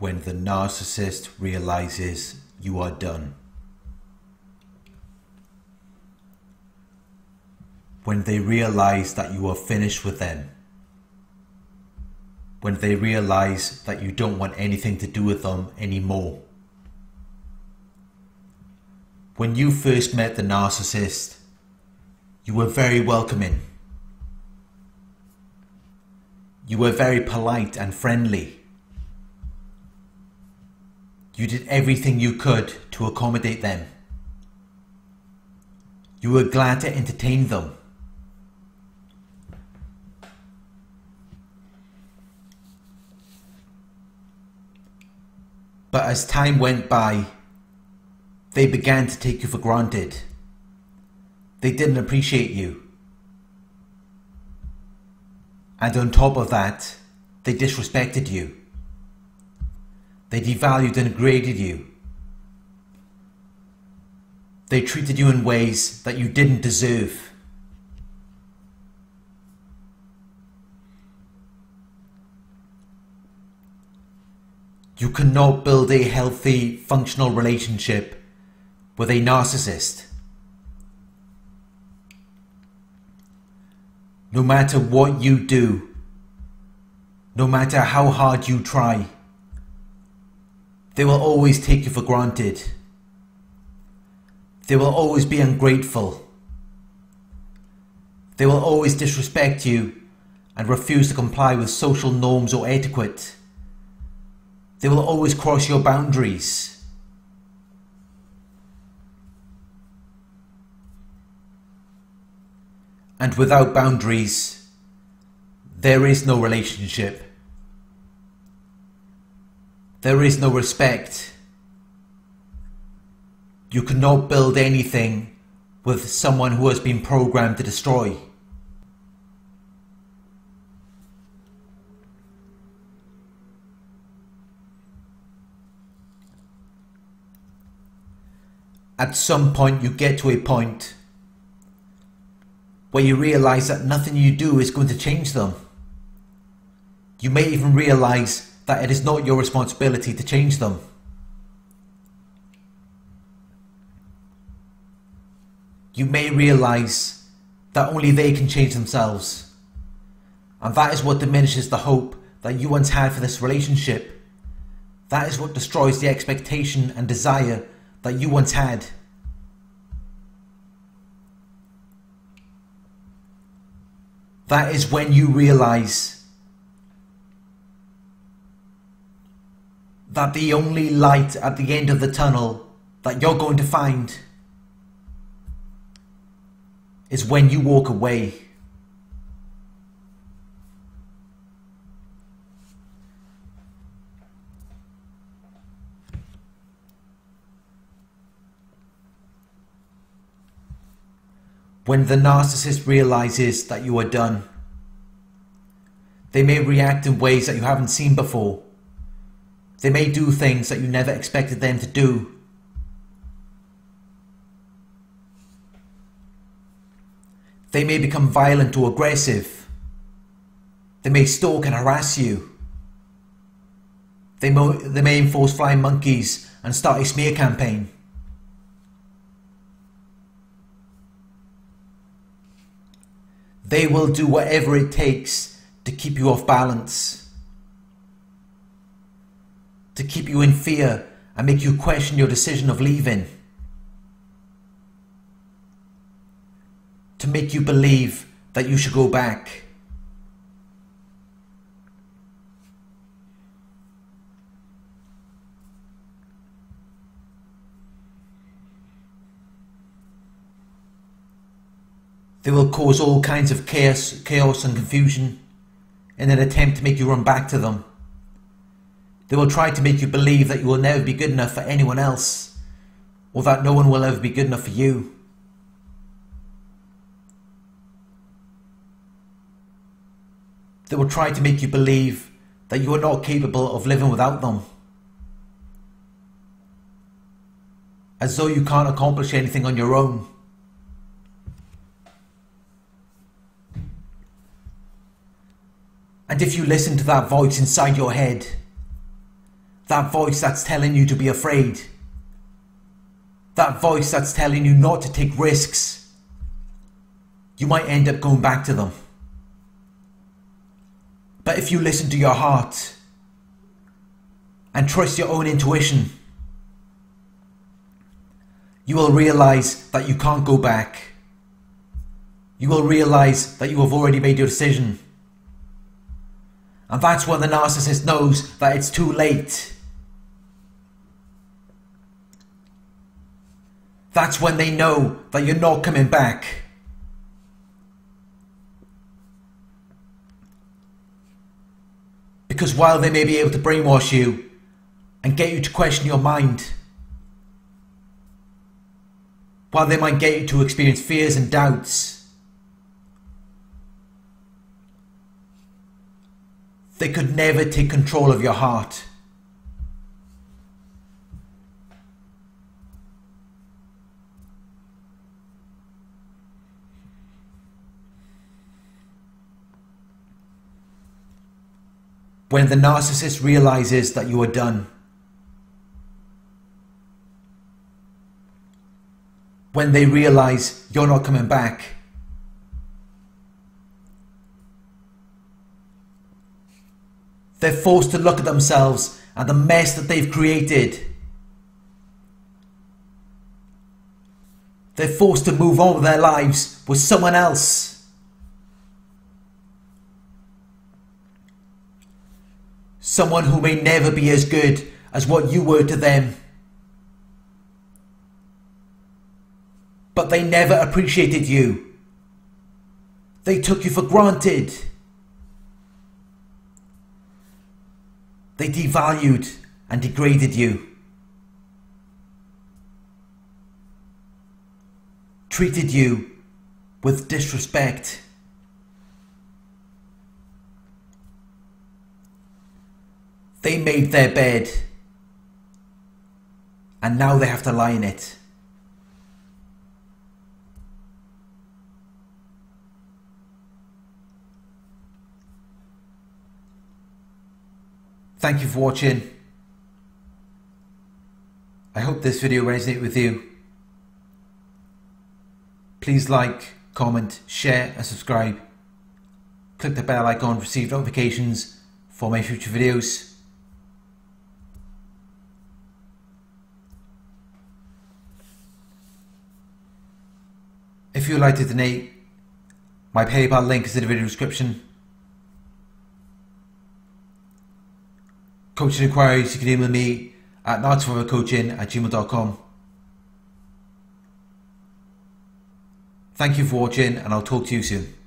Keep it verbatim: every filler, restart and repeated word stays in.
when the narcissist realizes you are done. When they realize that you are finished with them. When they realize that you don't want anything to do with them anymore. When you first met the narcissist, you were very welcoming. You were very polite and friendly. You did everything you could to accommodate them. You were glad to entertain them. But as time went by, they began to take you for granted. They didn't appreciate you. And on top of that, they disrespected you. They devalued and degraded you. They treated you in ways that you didn't deserve. You cannot build a healthy, functional relationship with a narcissist. No matter what you do, no matter how hard you try, they will always take you for granted. They will always be ungrateful. They will always disrespect you and refuse to comply with social norms or etiquette. They will always cross your boundaries. And without boundaries, there is no relationship. There is no respect. You cannot build anything with someone who has been programmed to destroy. At some point, you get to a point where you realize that nothing you do is going to change them. You may even realize that it is not your responsibility to change them. You may realize that only they can change themselves. And that is what diminishes the hope that you once had for this relationship. That is what destroys the expectation and desire that you once had. That is when you realize that the only light at the end of the tunnel that you're going to find is when you walk away. When the narcissist realizes that you are done, they may react in ways that you haven't seen before. They may do things that you never expected them to do. They may become violent or aggressive. They may stalk and harass you. They may, they may enforce flying monkeys and start a smear campaign. They will do whatever it takes to keep you off balance, to keep you in fear and make you question your decision of leaving, to make you believe that you should go back. They will cause all kinds of chaos, chaos and confusion in an attempt to make you run back to them. They will try to make you believe that you will never be good enough for anyone else, or that no one will ever be good enough for you. They will try to make you believe that you are not capable of living without them, as though you can't accomplish anything on your own. And if you listen to that voice inside your head, That voice that's telling you to be afraid. That voice that's telling you not to take risks. You might end up going back to them. But if you listen to your heart and trust your own intuition, you will realize that you can't go back. You will realize that you have already made your decision. And that's when the narcissist knows that it's too late. That's when they know that you're not coming back. Because while they may be able to brainwash you and get you to question your mind, while they might get you to experience fears and doubts, they could never take control of your heart. When the narcissist realizes that you are done, when they realize you're not coming back, they're forced to look at themselves and the mess that they've created. They're forced to move on with their lives with someone else. Someone who may never be as good as what you were to them. But they never appreciated you. They took you for granted. They devalued and degraded you. Treated you with disrespect. They made their bed, and now they have to lie in it. Thank you for watching. I hope this video resonated with you. Please like, comment, share and subscribe. Click the bell icon to receive notifications for my future videos. If you would like to donate, my PayPal link is in the video description. Coaching inquiries, you can email me at narcissist forever coaching at gmail dot com. Thank you for watching, and I'll talk to you soon.